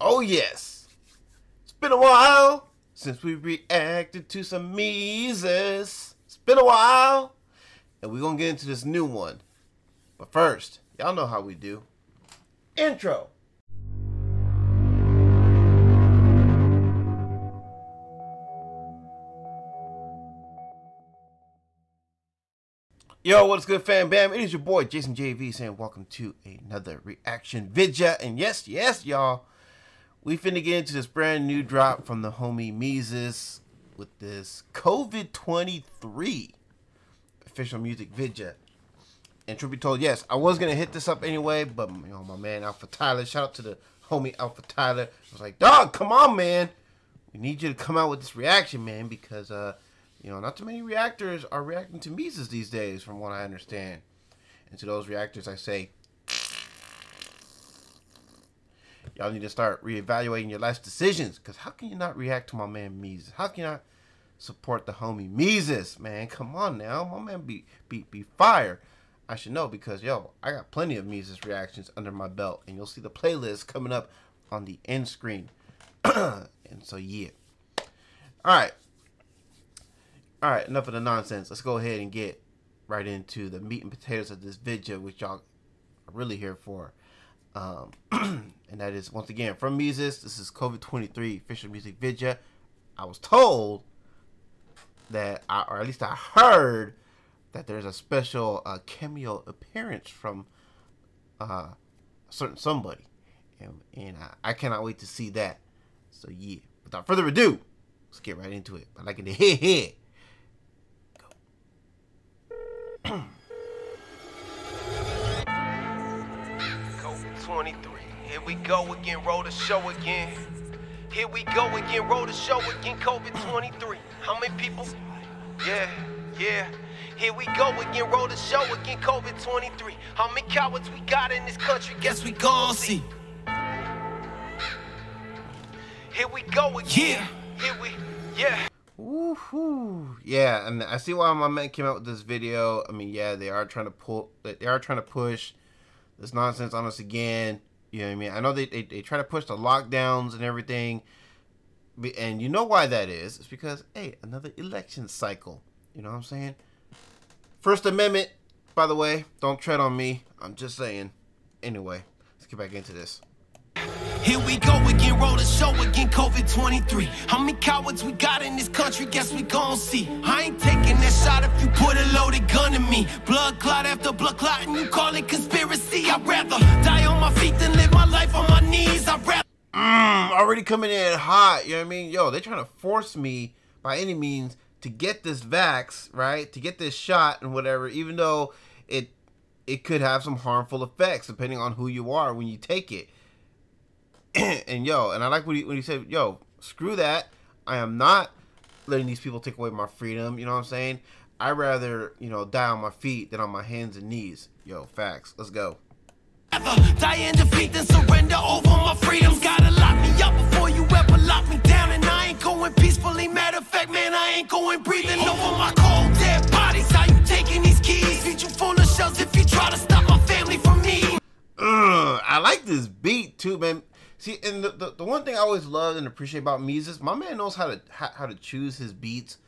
Oh yes, it's been a while since we reacted to some Mises. It's been a while, and we're gonna get into this new one. But first, y'all know how we do. Intro. Yo, what's good, fam bam? It is your boy Jason JV saying welcome to another reaction vidya. And yes, y'all, we finna get into this brand new drop from the homie Mises with this COVID-23 official music vidya. And truth be told, yes, I was gonna hit this up anyway, but you know, my man Alpha Tyler, shout out to the homie Alpha Tyler. I was like, dog, come on, man, we need you to come out with this reaction, man, because you know, not too many reactors are reacting to Mises these days, from what I understand. And to those reactors, I say, y'all need to start reevaluating your life's decisions. Because how can you not react to my man Mises? How can you not support the homie Mises, man? Come on now. My man be fire. I should know because, yo, I got plenty of Mises reactions under my belt. And you'll see the playlist coming up on the end screen. And so, yeah. All right, enough of the nonsense. Let's go ahead and get right into the meat and potatoes of this video, which y'all are really here for. And that is, once again, from Mises. This is COVID-23 official music video. I was told that, or at least I heard, that there's a special cameo appearance from a certain somebody. And I cannot wait to see that. So, yeah. Without further ado, let's get right into it. I like it to hit. COVID-23, here we go again, roll the show again. Here we go again, roll the show again, COVID-23. How many people? Yeah. Here we go again, roll the show again, COVID-23. How many cowards we got in this country? Guess we gon' see. Here we go again. Yeah. Woohoo! Yeah, and I see why my man came out with this video. I mean, yeah, they are trying to push this nonsense on us again. You know what I mean? I know they try to push the lockdowns and everything, and you know why that is? It's because, hey, another election cycle. You know what I'm saying? First Amendment, by the way. Don't tread on me. I'm just saying. Anyway, let's get back into this. Here we go again, roll the show again, COVID-23. How many cowards we got in this country? Guess we gon' see. I ain't taking that shot if you put a loaded gun to me. Blood clot after blood clot and you call it conspiracy. I'd rather die on my feet than live my life on my knees. I'd rather... already coming in hot, you know what I mean? Yo, they're trying to force me, by any means, to get this vax, right? To get this shot and whatever, even though it could have some harmful effects, depending on who you are when you take it. And yo, and I like when he said, yo, screw that. I am not letting these people take away my freedom. You know what I'm saying? I'd rather, you know, die on my feet than on my hands and knees. Yo, facts. Let's go. Die in defeat than surrender over my freedoms. Gotta lock me up before you ever lock me down. And I ain't going peacefully. Matter of fact, man, I ain't going breathing over my cold dead bodies. How you taking these keys? Feed you full of shells if you try to stop my family from me. I like this beat too, man. See, and the one thing I always love and appreciate about Mises, my man knows how to choose his beats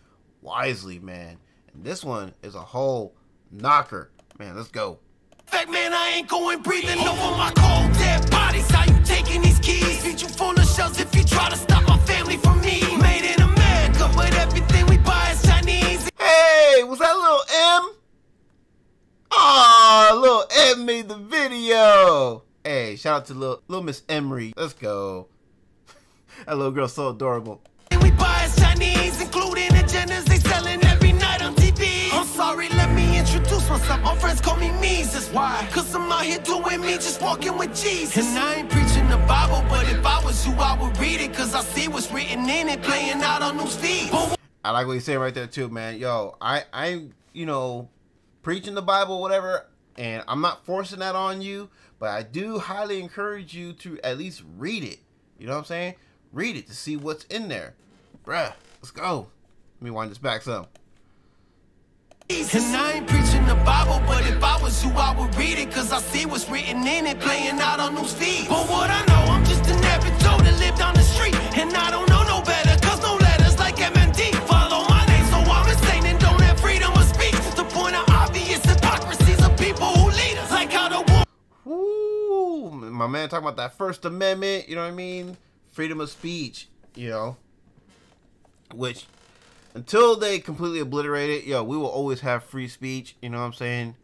wisely, man. And this one is a whole knocker, man. Let's go. Fact, man, I ain't going breathing over my cold dead bodies. How you taking these keys? Feed you full of shells if you try to stop my family from me. Made in America, but everything we buy is Chinese. Hey, was that little M? Aw, little M made the video. Hey, shout out to little Miss Emery. Let's go. That little girl's so adorable. We buy Chinese, including agendas they selling every night on TV. I'm sorry, let me introduce myself. My friends call me Mises. Why? Cause I'm out here doing me, just walking with Jesus. And I ain't preaching the Bible, but if I was you, I would read it. Cause I see what's written in it, playing out on those feet. I like what you're saying right there too, man. Yo, I you know, preaching the Bible, whatever, and I'm not forcing that on you. But I do highly encourage you to at least read it. You know what I'm saying? Read it to see what's in there. Bruh, let's go. Let me wind this back some. And I ain't preaching the Bible, but if I was you, I would read it. Cause I see what's written in it, playing out on those feet. But what I know, I'm just an average Joe. talking about that First Amendment, you know what I mean? Freedom of speech, you know? Which, until they completely obliterate it, yo, we will always have free speech, you know what I'm saying?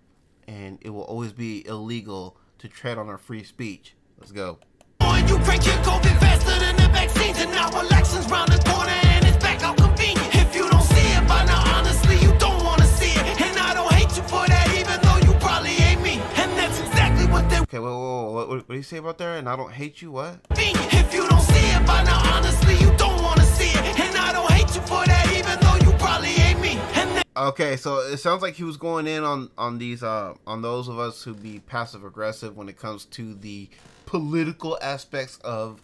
And it will always be illegal to tread on our free speech. Let's go. You can't get COVID faster than the vaccines, and now elections round the corner, and it's back out convenient. If you don't see it by now, honestly, you don't want to see it. And I don't hate you for that, even though you probably ain't me. And that's exactly what they... Okay, whoa. What do you say about there? And I don't hate you, what? If you don't see it by now, honestly, you don't want to see it. And I don't hate you for that, even though you probably ain't me. And okay, so it sounds like he was going in on those of us who be passive aggressive when it comes to the political aspects of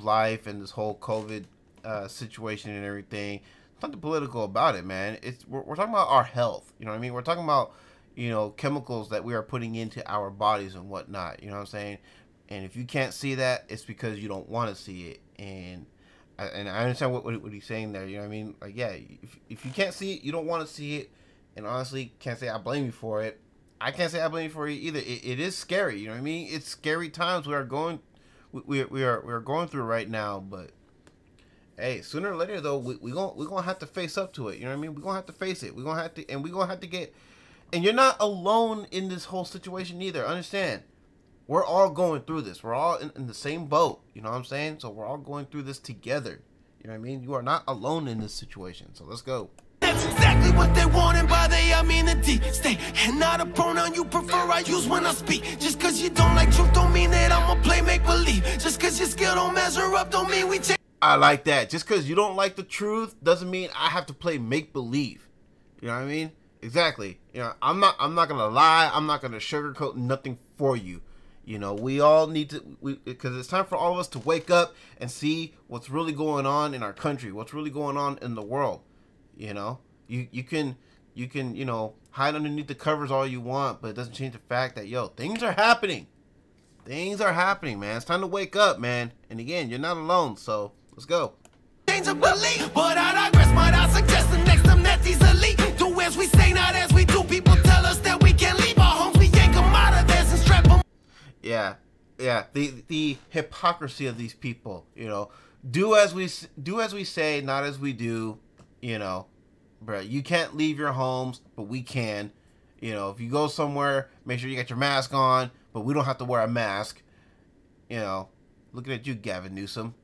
life and this whole COVID situation and everything. It's nothing political about it, man. It's we're talking about our health. You know what I mean? We're talking about, you know, chemicals that we are putting into our bodies and whatnot. You know what I'm saying? And if you can't see that, it's because you don't want to see it. And I understand what he's saying there, you know what I mean? Like, yeah, if you can't see it, you don't want to see it, and honestly, can't say I blame you for it. I can't say I blame you for it either. It is scary, you know what I mean? It's scary times we are going through right now, but hey, sooner or later though, we're gonna have to face up to it, you know what I mean? We're gonna have to face it. We're gonna have to, and we're gonna have to get, and you're not alone in this whole situation either. Understand? We're all going through this. We're all in the same boat. You know what I'm saying? So we're all going through this together. You know what I mean? You are not alone in this situation. So let's go. That's exactly what they want, and by they I mean the D. Stay, and not a pronoun you prefer I use when I speak. Just cause you don't like truth don't mean that I'ma play make believe. Just cause your skill don't measure up don't mean we take. I like that. Just cause you don't like the truth doesn't mean I have to play make believe. You know what I mean? Exactly. You know, I'm not gonna lie. I'm not gonna sugarcoat nothing for you. You know, we all need to, because it's time for all of us to wake up and see what's really going on in our country, what's really going on in the world. You know, you can, you know, hide underneath the covers all you want, but it doesn't change the fact that, yo, things are happening. Things are happening, man. It's time to wake up, man. And again, you're not alone. So let's go. Change of belief, but I digress. Might I suggest the next time that these elite do as we say, not as we do. People tell us that we can't leave our homes. We yank them out of this and strap them. Yeah, the hypocrisy of these people, you know, do as we say, not as we do, you know, bro. You can't leave your homes, but we can, you know. If you go somewhere, make sure you got your mask on, but we don't have to wear a mask, you know. Looking at you, Gavin Newsom,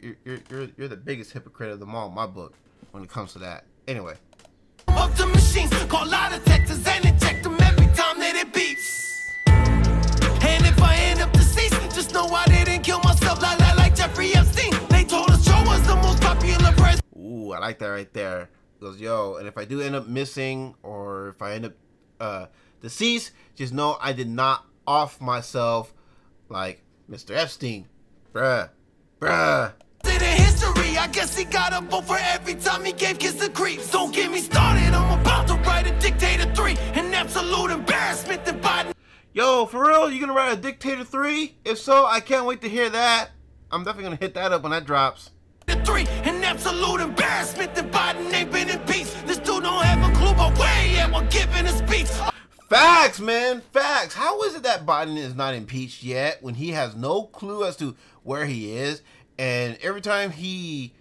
you're the biggest hypocrite of them all in my book when it comes to that. Anyway. Up the machines, call lie detectors and inject them every time that it beeps. And if I end up deceased, just know I didn't kill myself like Jeffrey Epstein. They told us Joe was the most popular person. Ooh, I like that right there. It goes, yo, and if I do end up missing or if I end up deceased, just know I did not off myself like Mr. Epstein. Bruh. In history, I guess he got a vote for every time he gave kiss the creeps. Don't get me started, I'm about to write a Dictator 3. An absolute embarrassment that Biden... Yo, for real? You gonna write a Dictator 3? If so, I can't wait to hear that. I'm definitely gonna hit that up when that drops. Three, an absolute embarrassment that Biden ain't been in peace. This dude don't have a clue about where he at while giving a speech. Facts, man. Facts. How is it that Biden is not impeached yet when he has no clue as to where he is? And every time he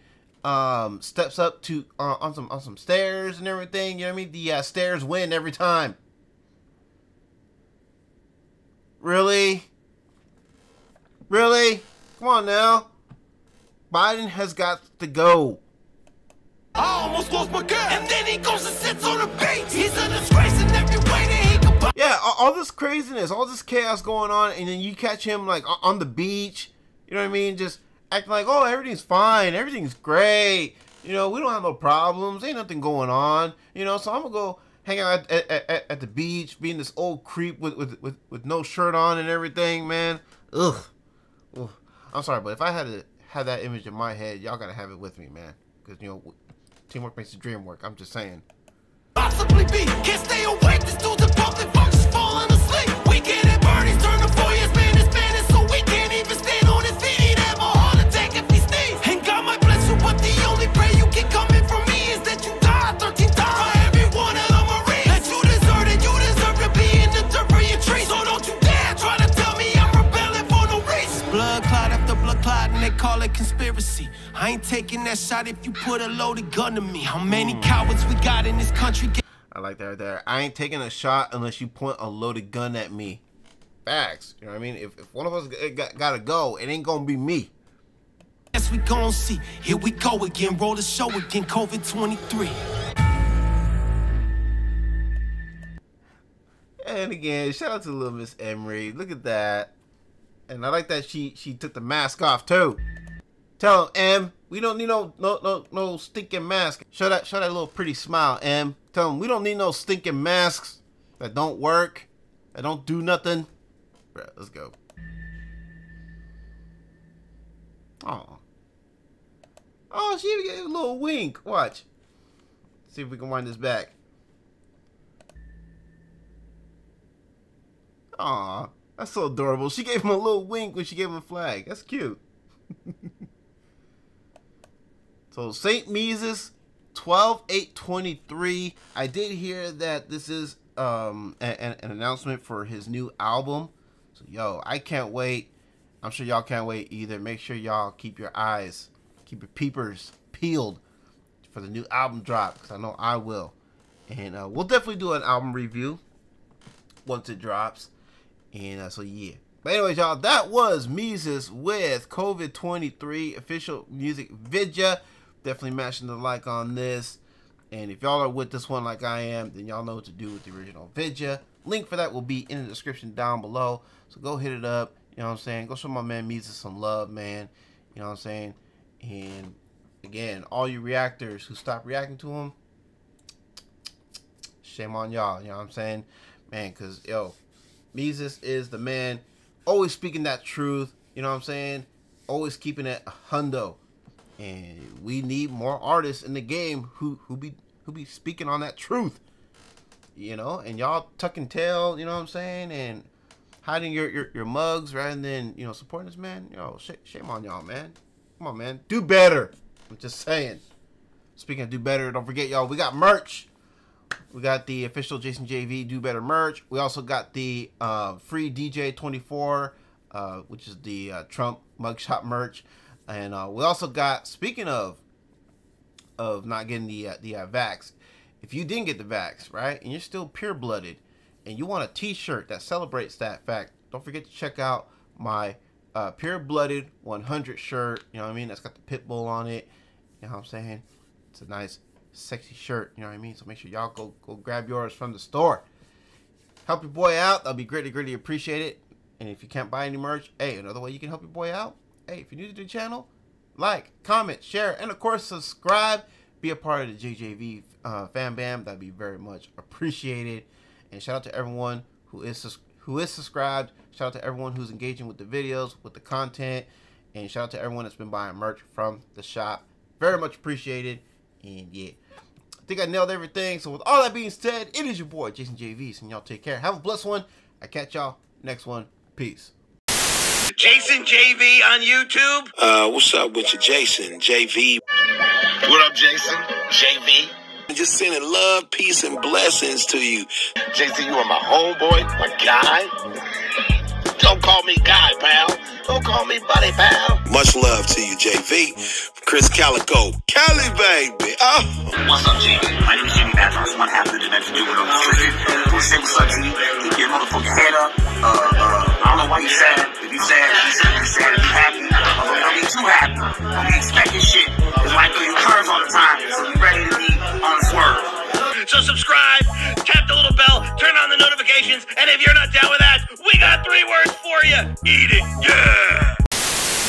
steps up to on some stairs and everything, you know what I mean? The stairs win every time. Really? Come on now. Biden has got to go. I almost lost my girl. And then he goes and sits on the beach. He's a disgrace in every way that he can. Yeah, all this craziness, all this chaos going on, and then you catch him like on the beach. You know what I mean? Just acting like, oh, everything's fine, everything's great. You know, we don't have no problems. Ain't nothing going on. You know, so I'm gonna go hang out at the beach, being this old creep with no shirt on and everything, man. Ugh. Ugh. I'm sorry, but if I had to have that image in my head, y'all gotta have it with me, man. Because, you know, teamwork makes the dream work. I'm just saying. Possibly be. Can't stay awake. This dude's a pumpkin. Folks is falling asleep. Weekend at Bernie's. Turn to 4 years. Man is Spanish, so we can't even stand on his feet. He'd have a heart attack if he sneezed. And God might bless you, but the only prayer you can come in from me is that you die 13 times. You deserve to be in the dirt for your tree. So don't you dare try to tell me I'm rebelling for Blood clot after blood clot, and they call it conspiracy. I ain't taking that shot if you put a loaded gun to me. How many cowards we got in this country? I like that right there. I ain't taking a shot unless you point a loaded gun at me. Facts. You know what I mean? If one of us gotta go, it ain't gonna be me. Yes, we gon' see. Here we go again. Roll the show again. COVID-23. And again, shout out to little Miss Emery. Look at that. And I like that she took the mask off too. Tell him, Em, we don't need no stinking mask. Show that little pretty smile, Em. Tell him we don't need no stinking masks that don't work, that don't do nothing. Bruh, let's go. Oh. Oh, she even gave a little wink. Watch. See if we can wind this back. Aw, that's so adorable. She gave him a little wink when she gave him a flag. That's cute. So, St. Mises, 12/8/23. I did hear that this is an announcement for his new album. So, yo, I can't wait. I'm sure y'all can't wait either. Make sure y'all keep your eyes, keep your peepers peeled for the new album drop, because I know I will. And we'll definitely do an album review once it drops. And so, yeah. But anyways, y'all, that was Mises with COVID-23 official music vidya. Definitely mashing the like on this. And if y'all are with this one like I am, then y'all know what to do with the original vidya. Link for that will be in the description down below. So go hit it up. You know what I'm saying? Go show my man Mises some love, man. You know what I'm saying? And again, all you reactors who stop reacting to him, shame on y'all. You know what I'm saying? Man, because, yo, Mises is the man, always speaking that truth, you know what I'm saying? Always keeping it a hundo. And we need more artists in the game who be speaking on that truth, you know? And y'all tucking tail, you know what I'm saying? And hiding your mugs rather than, you know, supporting this man. Yo, shame on y'all, man. Come on, man. Do better. I'm just saying. Speaking of do better, don't forget, y'all, we got merch. We got the official Jason JV Do Better merch. We also got the free DJ 24, which is the Trump mugshot merch. And we also got, speaking of not getting the vax, if you didn't get the vax, right, and you're still pure-blooded, and you want a T-shirt that celebrates that fact, don't forget to check out my pure-blooded 100 shirt. You know what I mean? That's got the pit bull on it. You know what I'm saying? It's a nice sexy shirt, you know what I mean? So make sure y'all go grab yours from the store. Help your boy out. That'll be greatly appreciated. And if you can't buy any merch, hey, another way you can help your boy out, hey, if you're new to the channel, like, comment, share, and of course subscribe. Be a part of the JJV fan bam. That'd be very much appreciated. And shout out to everyone who is subscribed. Shout out to everyone who's engaging with the videos, with the content, and shout out to everyone that's been buying merch from the shop. Very much appreciated. And yeah, I think I nailed everything. So with all that being said, it is your boy Jason JV, and y'all take care. Have a blessed one. I catch y'all next one. Peace. Jason JV on YouTube. What's up with you, Jason JV? What up, Jason JV? Just sending love, peace, and blessings to you, Jason. You are my homeboy, my guy. Don't call me guy, pal. Don't call me buddy, pal. Much love to you, JV. Chris Calico. Cali, baby. Oh. What's up, JV? My name is Jimmy Batron. It's my afternoon that you do with on the street. Who sings such you? Keep your motherfucking head up. I don't know why you sad. If you sad, you happy. Don't be too happy. Don't be expecting shit. It's like doing curves all the time. So you ready to be on the swerve. So subscribe, tap the little bell, turn on the notifications, and if you're not down with that, we got 3 words for you. Eat it, yeah!